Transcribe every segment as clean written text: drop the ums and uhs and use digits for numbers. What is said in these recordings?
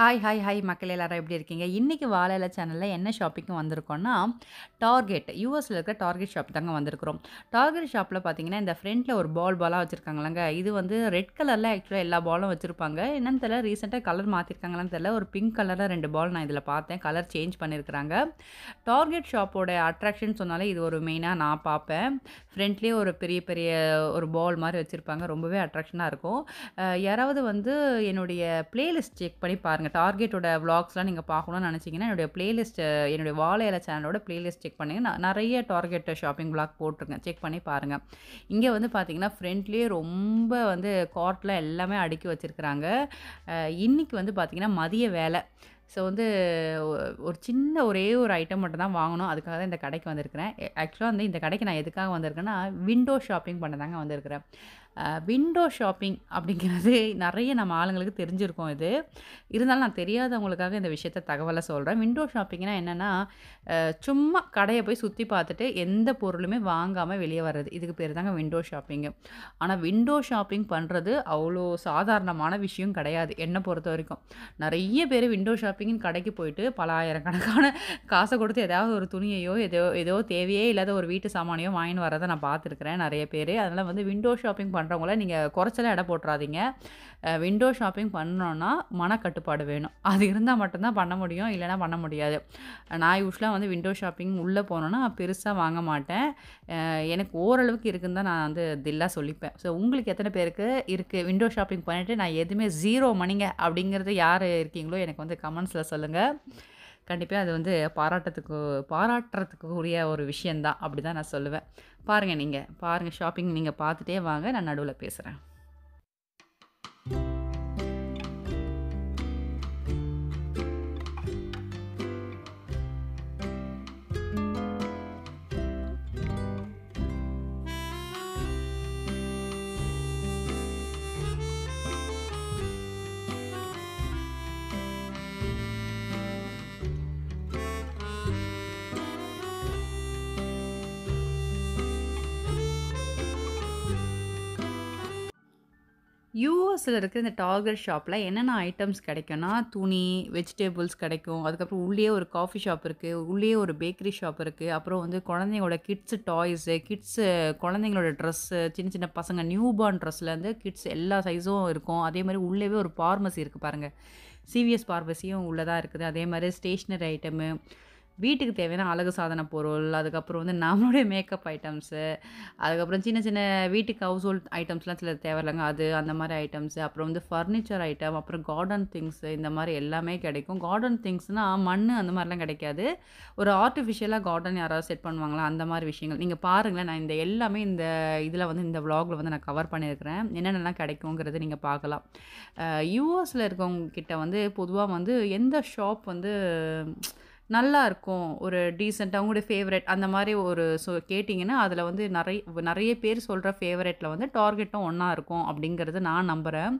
High high high मकल इनकी वाला इला चैनल एना शापिंग वंदरुकोना टारगेट यूएस टारगेट शॉप तांगा वंदरुक्रोम टारगेट शॉप पातींगना फ्रंटला और बॉल बॉला वच्चिरुक्कांगा इदु वंदु रेड कलरला एक्चुअली एल्ला बॉलुम वच्चिरुप्पांगा एन्ननु तेरियला रीसेंटा कलर मात्तिरुक्कांगलानु तेरियला और पिंक कलरला रेंडु बॉल ना इदुला पार्थेन कलर चेंज पण्णिरुक्रांगा टारगेट शॉपोड अट्रैक्शन सोनाले इदु ओरु मेइना ना पाप्पेन फ्रंटலயே ஒரு பெரிய பெரிய ஒரு பால் மாதிரி வச்சிருப்பாங்க ரொம்பவே அட்ராக்ஷனா இருக்கும் யாராவது வந்து என்னோட பிளேலிஸ்ட் செக் பண்ணி பாருங்க டார்கெட்டோட vlogsலாம் நீங்க பார்க்கணும்னு நினைச்சீங்கன்னா என்னோட பிளேலிஸ்ட் என்னோட வாழை இலை சேனலோட பிளேலிஸ்ட் செக் பண்ணுங்க நிறைய டார்கெட் ஷாப்பிங் vlog போட்டுருக்கேன் செக் பண்ணி பாருங்க இங்க வந்து பாத்தீங்கன்னா ஃப்ரண்ட்லயே ரொம்ப வந்து கார்ட்ல எல்லாமே அடுக்கி வச்சிருக்காங்க இன்னைக்கு வந்து பாத்தீங்கன்னா மதிய வேளை सो वो चिन्ह और ईटम मटम वागो अद कड़क वह आक्चुअल कड़क ना एना विंडो शापिंग पड़ता वह विंडो शापिंग अभी नरिया नम आजको ना तरीदव इत विषयते तकवल सोलें विंडो शापिंगना एना सूमा कड़े पे सुी पाटेटे एंतमें वांगाम वे वर्द इतनी पेरता विंडो शापिंग आना विंडो शापिंग पड़े अवलो साधारण विषय कड़िया नरिया पे विंडो शापिंग कड़की पे पल आयकान कास को और तुणियो एदो एदो देव और वीट सामानो वाइन वरद ना पातरें नया पेर वो विंडो शापिंग பண்ணுறவங்கள நீங்கள் குறைச்சல எடை போட்றாதீங்க விண்டோ ஷாப்பிங் பண்ணனும்னா மன கட்டுப்பாடு வேணும் அது இருந்தா மட்டும் தான் பண்ண முடியும் இல்லனா பண்ண முடியாது நான் யூசுவலா வந்து விண்டோ ஷாப்பிங் உள்ள போறேன்னா பெருசா வாங்க மாட்டேன் எனக்கு ஓரளவுக்கு இருக்குன்னு நான் வந்து தில்லா சொல்லிப்பேன் சோ உங்களுக்கு எத்தனை பேருக்கு இருக்கு விண்டோ ஷாப்பிங் பண்ணிட்டு நான் எதுமே 0 மணிங்க அப்படிங்கறது யார் இருக்கீங்களோ எனக்கு வந்து கமெண்ட்ஸ்ல சொல்லுங்க कंपा अब वो पाराटक और विषयम अभी ना सोल्वें पारें नहीं पारें शापिंग नहीं पाटेटे वाँग ना नडुला पेसुरें यूएसल टारगेट शॉप आइटम्स कड़कना तुणी वेजिटेबल्स कम अदे और काफी शॉप और बेकरी शॉप अब कुछ किड्स टॉय्स किड्स कुछ ड्रेस चिन्ह पसंद न्यू बॉर्न ड्रेस किड्स एल सईज़ूम अदमारी और फार्मेसी पारें सीवीएस फार्मेसियों अदमारी स्टेशनरी आइटम வீட்டுக்கு தேவையான அழகு சாதன பொருள் அதுக்கு அப்புறம் வந்து நம்மளுடைய மேக்கப் ஐட்டम्स அதுக்கு அப்புறம் சின்ன சின்ன வீட்டுக்கு ஹவுஸ் ஹோல்ட் ஐட்டम्सலாம் சில தேவைலங்க அது அந்த மாதிரி ஐட்டम्स அப்புறம் வந்து ஃபர்னிச்சர் ஐட்டம் அப்புறம் கார்டன் திங்ஸ் இந்த மாதிரி எல்லாமே கிடைக்கும் கார்டன் திங்ஸ்னா மண் அந்த மாதிரிலாம் கிடைக்காது ஒரு ஆர்ட்டிஃபிஷியலா கார்டன் யாராவது செட் பண்ணுவாங்களா அந்த மாதிரி விஷயங்கள் நீங்க பாருங்க நான் இந்த எல்லாமே இந்த இதுல வந்து இந்த vlogல வந்து நான் கவர் பண்ணி இருக்கேன் என்னென்னலாம் கிடைக்கும்ங்கறது நீங்க பார்க்கலாம் யுஎஸ்ல இருக்கவங்க கிட்ட வந்து பொதுவா வந்து எந்த ஷாப் வந்து நல்லா இருக்கும் ஒரு டீசன்ட் அவங்களுடைய ஃபேவரட் அந்த மாதிரி ஒரு கேட்டிங்கனா அதுல வந்து நிறைய பேர் சொல்ற ஃபேவரட்ல வந்து டார்கெட்டும் ஒண்ணா இருக்கும் அப்படிங்கறது நான் நம்புறேன்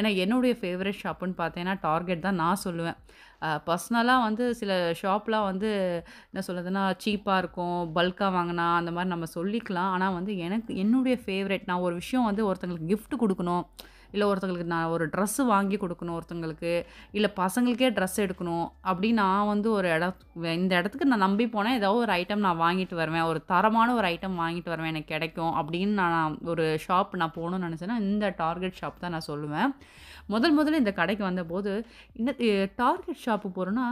ஏனா என்னோட ஃபேவரட் ஷாப்னு பார்த்தேனா டார்கெட் தான் நான் சொல்லுவேன் पर्सनला वो सब शाप वो चीपा बल्का वांगना अंमारी नम्बर आना वो फेवरेट ना और विषय वो गिफ्ट को ना और ड्रेस वांगी को पसंगे ड्रेस एड़कनों अब ना वो इतने ना नंबी पोना एदम ना वांगिट वर्वें और तरमान और ईटम वांगिट वर्वें कब ना और शाप ना पोण ना टारगेट शाप ना सोल्वें मुदल मुदल कड़क वह इन टारगेट ஷாப்பு போறனா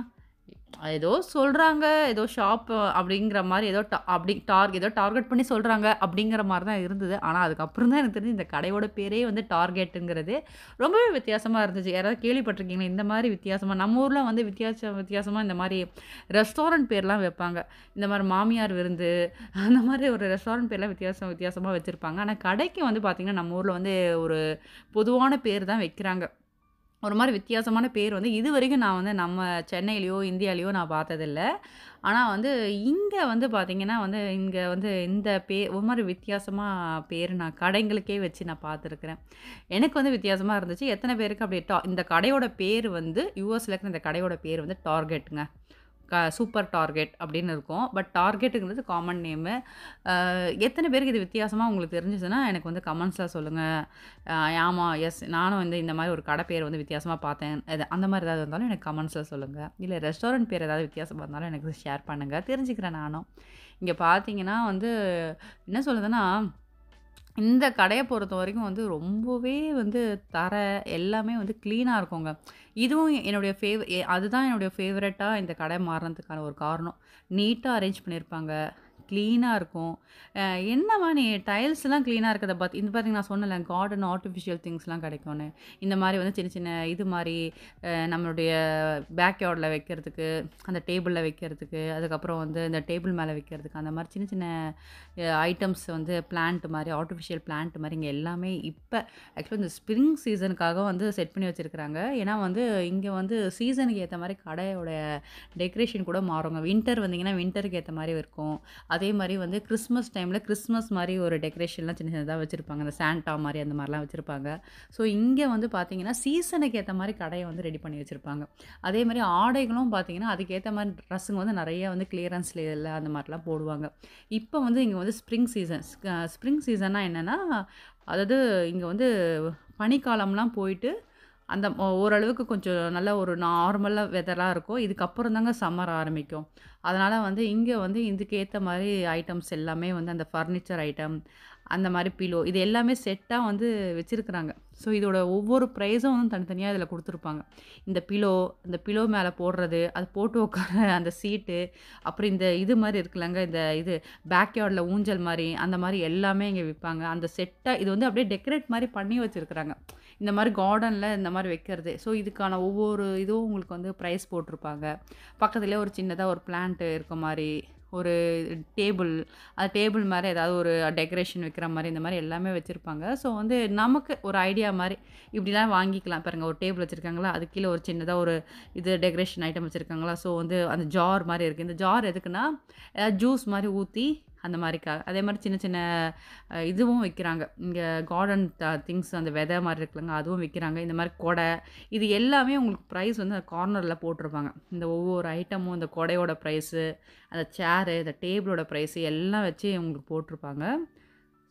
ஏதோ சொல்றாங்க ஏதோ ஷாப் அப்படிங்கற மாதிரி ஏதோ அப்படி டார்கெட் பண்ணி சொல்றாங்க அப்படிங்கற மாதிரி தான் இருந்தது ஆனா அதுக்கு அப்புறம் தான் எனக்கு தெரிஞ்சது இந்த கடையோட பேரே வந்து டார்கெட்ங்கிறது ரொம்பவே வித்தியாசமா இருந்துச்சு யாராவது கேள்விப்பட்டிருக்கீங்களா இந்த மாதிரி வித்தியாசமா நம்ம ஊர்ல வந்து வித்தியாசமா இந்த மாதிரி ரெஸ்டாரன்ட் பேர்லாம் வைப்பாங்க இந்த மாதிரி மாமியார் விருந்து அந்த மாதிரி ஒரு ரெஸ்டாரன்ட் பேர்லாம் வித்தியாசமா வச்சிருப்பாங்க ஆனா கடைக்கு வந்து பாத்தீங்கன்னா நம்ம ஊர்ல வந்து ஒரு பொதுவான பேர் தான் வைக்கறாங்க और मारे वित्यासमान पेर वो इतने ना वो नम चेन्नैलो इंडियालो ना पातद आना वो पाती वो मारे वित्यासमा पेर ना कड़े वे ना पातरें वित्यासमा एतने पे अब कड़ो पेर वो यूएस कड़ो पेर वो टारगेट சூப்பர் டார்கெட் அப்படின்னு இருக்கும். பட் டார்கெட்டுங்கிறது காமன் நேமு. எத்தனை பேருக்கு இது வித்தியாசமாக உங்களுக்கு தெரிஞ்சிச்சுன்னா எனக்கு வந்து கமெண்ட்ஸில் சொல்லுங்கள். ஆமாம், எஸ், நானும் வந்து இந்த மாதிரி ஒரு கடை பேர் வந்து வித்தியாசமாக பார்த்தேன், அது அந்த மாதிரி ஏதாவது இருந்தாலும் எனக்கு கமெண்ட்ஸில் சொல்லுங்கள். இல்லை ரெஸ்டாரண்ட் பேர் ஏதாவது வித்தியாசமாக இருந்தாலும் எனக்கு ஷேர் பண்ணுங்கள், தெரிஞ்சுக்கிறேன் நானும். இங்கே பார்த்தீங்கன்னா வந்து என்ன சொல்லுதுன்னா, இந்த கடையை பொறுத்த வரைக்கும் வந்து ரொம்பவே வந்து தர எல்லாமே வந்து க்ளீனாக இருக்குங்க. இதுவும் என்னுடைய அதுதான் என்னுடைய ஃபேவரட்டாக இந்த கடை மாறினதுக்கான ஒரு காரணம். நீட்டாக அரேஞ்ச் பண்ணியிருப்பாங்க, க்ளீனாக இருக்கும். என்னம்மா நீ டைல்ஸ்லாம் க்ளீனாக இருக்கிறத பார்த்து இந்த பார்த்திங்க நான் சொன்னல, கார்டன் ஆர்டிஃபிஷியல் திங்ஸ்லாம் கிடைக்கும்னு. இந்த மாதிரி வந்து சின்ன சின்ன இது மாதிரி நம்மளுடைய பேக்யார்டில் வைக்கிறதுக்கு, அந்த டேபிளில் வைக்கிறதுக்கு, அதுக்கப்புறம் வந்து இந்த டேபிள் மேலே வைக்கிறதுக்கு, அந்த மாதிரி சின்ன சின்ன ஐட்டம்ஸ் வந்து பிளான்ட் மாதிரி, ஆர்டிஃபிஷியல் பிளான்ட் மாதிரி இங்கே எல்லாமே இப்போ ஆக்சுவலாக இந்த ஸ்ப்ரிங் சீசனுக்காக வந்து செட் பண்ணி வச்சுருக்கிறாங்க. ஏன்னா வந்து இங்கே வந்து சீசனுக்கு ஏற்ற மாதிரி கடையோட டெக்கரேஷன் கூட மாறுங்க. வின்டர் வந்திங்கன்னா வின்டருக்கு ஏற்ற மாதிரி இருக்கும். அதே மாதிரி வந்து கிறிஸ்மஸ் டைமில் கிறிஸ்மஸ் மாதிரி ஒரு டெக்கரேஷன்லாம் சின்ன சின்னதாக வச்சுருப்பாங்க, அந்த சாண்டா மாதிரி அந்த மாதிரிலாம் வச்சுருப்பாங்க. ஸோ இங்கே வந்து பார்த்திங்கன்னா சீசனுக்கு ஏற்ற மாதிரி கடையை வந்து ரெடி பண்ணி வச்சுருப்பாங்க. அதே மாதிரி ஆடைகளும் பார்த்திங்கன்னா அதுக்கேற்ற மாதிரி ட்ரெஸ்ஸுங்க வந்து நிறைய வந்து கிளியரன்ஸில் எல்லாம் அந்த மாதிரிலாம் போடுவாங்க. இப்போ வந்து இங்கே வந்து ஸ்ப்ரிங் சீசன். ஸ்ப்ரிங் சீசன்னா என்னென்னா, அதாவது இங்கே வந்து பனிக்காலம்லாம் போயிட்டு அந்த ஓரளவுக்கு கொஞ்சம் நல்ல ஒரு நார்மலாக வெதராக இருக்கும். இதுக்கப்புறம் தாங்க சம்மர் ஆரம்பிக்கும். அதனால் வந்து இங்கே வந்து இதுக்கேற்ற மாதிரி ஐட்டம்ஸ் எல்லாமே வந்து அந்த ஃபர்னிச்சர் ஐட்டம், அந்த மாதிரி பிலோ, இது எல்லாமே செட்டாக வந்து வச்சுருக்குறாங்க. ஸோ இதோட ஒவ்வொரு ப்ரைஸும் வந்து தனித்தனியாக இதில் கொடுத்துருப்பாங்க. இந்த பிலோ, இந்த பிலோ மேலே போடுறது, அது போட்டு உட்கார அந்த சீட்டு, அப்புறம் இந்த இது மாதிரி இருக்குல்லங்க, இந்த இது பேக்யார்டில் ஊஞ்சல் மாதிரி, அந்த மாதிரி எல்லாமே இங்கே விற்பாங்க. அந்த செட்டாக இது வந்து அப்படியே டெக்கரேட் மாதிரி பண்ணி வச்சுருக்குறாங்க, இந்த மாதிரி கார்டனில் இந்த மாதிரி வைக்கிறது. ஸோ இதுக்கான ஒவ்வொரு இதுவும் உங்களுக்கு வந்து ப்ரைஸ் போட்டிருப்பாங்க. பக்கத்துலேயே ஒரு சின்னதாக ஒரு பிளான்ட்டு இருக்க மாதிரி, ஒரு டேபிள், அது டேபிள் மாதிரி ஏதாவது ஒரு டெக்கரேஷன் வைக்கிற மாதிரி, இந்த மாதிரி எல்லாமே வச்சுருப்பாங்க. ஸோ வந்து நமக்கு ஒரு ஐடியா மாதிரி இப்படிலாம் வாங்கிக்கலாம். பாருங்கள், ஒரு டேபிள் வச்சுருக்காங்களா, அது கீழே ஒரு சின்னதாக ஒரு இது டெக்கரேஷன் ஐட்டம் வச்சுருக்காங்களா. ஸோ வந்து அந்த ஜார் மாதிரி இருக்குது. இந்த ஜார் எதுக்குன்னா ஏதாவது ஜூஸ் மாதிரி ஊற்றி அந்த மாதிரிக்காக. அதே மாதிரி சின்ன சின்ன இதுவும் விற்கிறாங்க இங்கே, கார்டன் திங்ஸ், அந்த வெதை மாதிரி இருக்குதுங்க, அதுவும் விற்கிறாங்க. இந்த மாதிரி கொடை, இது எல்லாமே உங்களுக்கு ப்ரைஸ் வந்து அந்த கார்னரில் போட்டிருப்பாங்க. இந்த ஒவ்வொரு ஐட்டமும், இந்த கொடையோட ப்ரைஸு, அந்த சேரு, இந்த டேபிளோட ப்ரைஸு எல்லாம் வச்சு உங்களுக்கு போட்டிருப்பாங்க.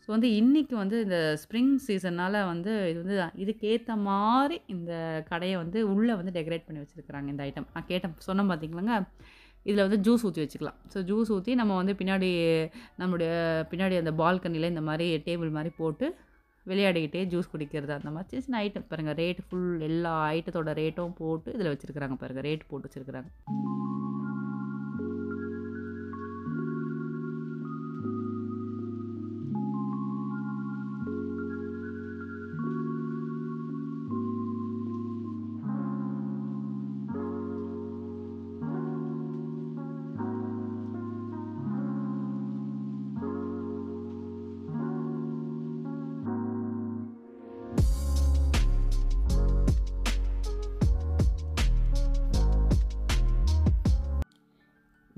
ஸோ வந்து இன்றைக்கி வந்து இந்த ஸ்ப்ரிங் சீசனால் வந்து இது வந்து இதுக்கேற்ற மாதிரி இந்த கடையை வந்து உள்ளே வந்து டெக்கரேட் பண்ணி வச்சுருக்குறாங்க. இந்த ஐட்டம் நான் கேட்டேன் சொன்னேன் பார்த்திங்களாங்க. இதில் வந்து ஜூஸ் ஊற்றி வச்சுக்கலாம். ஸோ ஜூஸ் ஊற்றி நம்ம வந்து பின்னாடி நம்மளுடைய பின்னாடி அந்த பால்கனியில் இந்த மாதிரி டேபிள் மாதிரி போட்டு விளையாடிக்கிட்டே ஜூஸ் குடிக்கிறது, அந்த மாதிரி சின்ன சின்ன ஐட்டம். பாருங்கள், ரேட் ஃபுல் எல்லா ஐட்டத்தோட ரேட்டும் போட்டு இதில் வச்சுருக்குறாங்க. பாருங்கள், ரேட் போட்டு வச்சுருக்குறாங்க.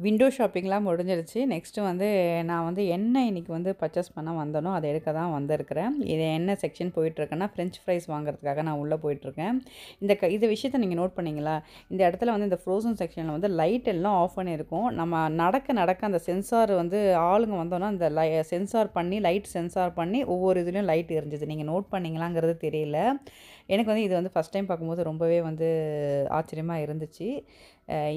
விண்டோ ஷாப்பிங்லாம் முடிஞ்சிருச்சு. நெக்ஸ்ட்டு வந்து நான் வந்து என்ன இன்றைக்கி வந்து பர்ச்சேஸ் பண்ண வந்தேனோ அதை எடுக்க தான் வந்திருக்கிறேன். இது என்ன செக்ஷன் போயிட்டுருக்கேன்னா ஃப்ரெஞ்ச் ஃப்ரைஸ் வாங்குறதுக்காக நான் உள்ளே போயிட்டுருக்கேன். இந்த விஷயத்தை நீங்கள் நோட் பண்ணிங்களா? இந்த இடத்துல வந்து இந்த ஃப்ரோசன் செக்ஷனில் வந்து லைட் எல்லாம் ஆஃப் பண்ணியிருக்கும். நம்ம நடக்க நடக்க அந்த சென்சார் வந்து ஆளுங்க வந்தோன்னா அந்த சென்சார் பண்ணி லைட் சென்சார் பண்ணி ஒவ்வொரு இதுலேயும் லைட் எரிஞ்சிது. நீங்கள் நோட் பண்ணிங்களாங்கிறது தெரியல. எனக்கு வந்து இது வந்து ஃபஸ்ட் டைம் பார்க்கும்போது ரொம்பவே வந்து ஆச்சரியமாக இருந்துச்சு.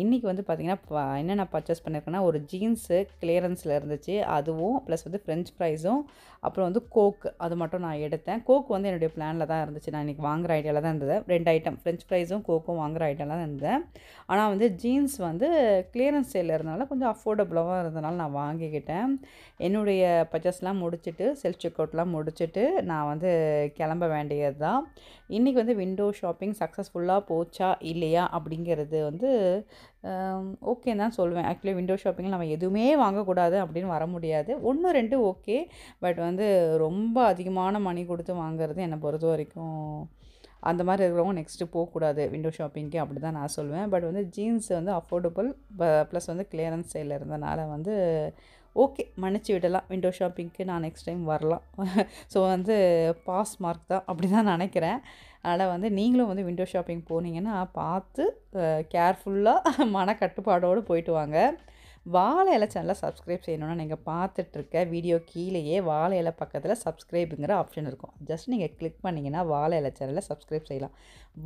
இன்றைக்கி வந்து பார்த்திங்கன்னா என்ன நான் பர்ச்சேஸ் பண்ணியிருக்கேன்னா, ஒரு ஜீன்ஸு கிளியரன்ஸில் இருந்துச்சு, அதுவும் ப்ளஸ் வந்து ஃப்ரெஞ்ச் ஃப்ரைஸும், அப்புறம் வந்து கோக், அது மட்டும் நான் எடுத்தேன். கோக் வந்து என்னுடைய பிளானில் தான் இருந்துச்சு, நான் இன்றைக்கி வாங்குகிற ஐடியாவில் தான் இருந்தது. ரெண்டு ஐட்டம் ஃப்ரெஞ்ச் ஃப்ரைஸும் கோக்கும் வாங்குகிற ஐடியாவில் தான் இருந்தேன். ஆனால் வந்து ஜீன்ஸ் வந்து கிளியரன்ஸ் சேலில் இருந்தனால கொஞ்சம் அஃபோர்டபுளாக இருந்தனால நான் வாங்கிக்கிட்டேன். என்னுடைய பர்ச்சேஸ்லாம் முடிச்சுட்டு, செல்ஃப் செக் அவுட்லாம் முடிச்சுட்டு நான் வந்து கிளம்ப வேண்டியது தான். இன்றைக்கி வந்து விண்டோ ஷாப்பிங் சக்ஸஸ்ஃபுல்லாக போச்சா இல்லையா அப்படிங்கிறது வந்து ஓகே தான் சொல்வேன். ஆக்சுவலி விண்டோ ஷாப்பிங்கில் நம்ம எதுவுமே வாங்கக்கூடாது அப்படின்னு வர முடியாது. ஒன்று ரெண்டு ஓகே, பட் வந்து ரொம்ப அதிகமான மணி கொடுத்து வாங்குறது என்னை பொறுத்த வரைக்கும் அந்த மாதிரி இருக்கிறவங்க நெக்ஸ்ட்டு போகக்கூடாது விண்டோ ஷாப்பிங்க்கு, அப்படி தான் நான் சொல்வேன். பட் வந்து ஜீன்ஸ் வந்து அஃபோர்டபுள் ப்ளஸ் வந்து கிளியரன்ஸ் சேலில் இருந்தனால வந்து ஓகே மன்னிச்சு விடலாம். விண்டோ ஷாப்பிங்க்கு நான் நெக்ஸ்ட் டைம் வரலாம். ஸோ வந்து பாஸ் மார்க் தான் அப்படி தான் நினைக்கிறேன். அதனால் வந்து நீங்களும் வந்து விண்டோ ஷாப்பிங் போனீங்கன்னா பார்த்து கேர்ஃபுல்லாக மன கட்டுப்பாடோடு போயிட்டு வாங்க. வாழை இலை சேனலை சப்ஸ்கிரைப் செய்யணும்னா நீங்கள் பார்த்துட்ருக்க வீடியோ கீழேயே வாழை இலை பக்கத்தில் சப்ஸ்கிரைபுங்கிற ஆப்ஷன் இருக்கும். ஜஸ்ட் நீங்கள் கிளிக் பண்ணிங்கன்னா வாழை இலை சேனலை சப்ஸ்கிரைப் செய்யலாம்.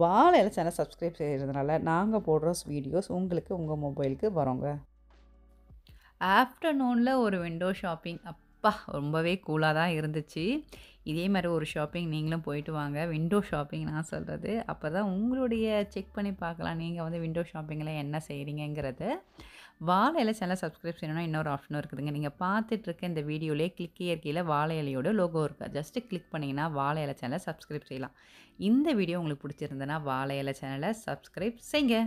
வாழை இலை சேனலை சப்ஸ்கிரைப் செய்கிறதுனால நாங்கள் போடுற வீடியோஸ் உங்களுக்கு உங்கள் மொபைலுக்கு வரோங்க. ஆஃப்டர்நூனில் ஒரு விண்டோ ஷாப்பிங் அப்பா ரொம்பவே கூலாக தான் இருந்துச்சு. இதே மாதிரி ஒரு ஷாப்பிங் நீங்களும் போயிட்டு வாங்க. விண்டோ ஷாப்பிங் நான் சொல்கிறது, அப்போ தான் உங்களுடைய செக் பண்ணி பார்க்கலாம் நீங்கள் வந்து விண்டோ ஷாப்பிங்கில் என்ன செய்கிறீங்கிறது. வாழை இலை சேனலை சப்ஸ்கிரைப் செய்யணும்னா இன்னொரு ஆப்ஷனும் இருக்குதுங்க. நீங்கள் பார்த்துட்ருக்க இந்த வீடியோவிலே கிளிக் இயற்கையில் வாழை இலையோட லோகோ இருக்குது. ஜஸ்ட்டு கிளிக் பண்ணிங்கன்னா வாழை இலை சேனலை சப்ஸ்கிரைப் செய்யலாம். இந்த வீடியோ உங்களுக்கு பிடிச்சிருந்ததுன்னா வாழை இலை சேனலை சப்ஸ்கிரைப் செய்யுங்க.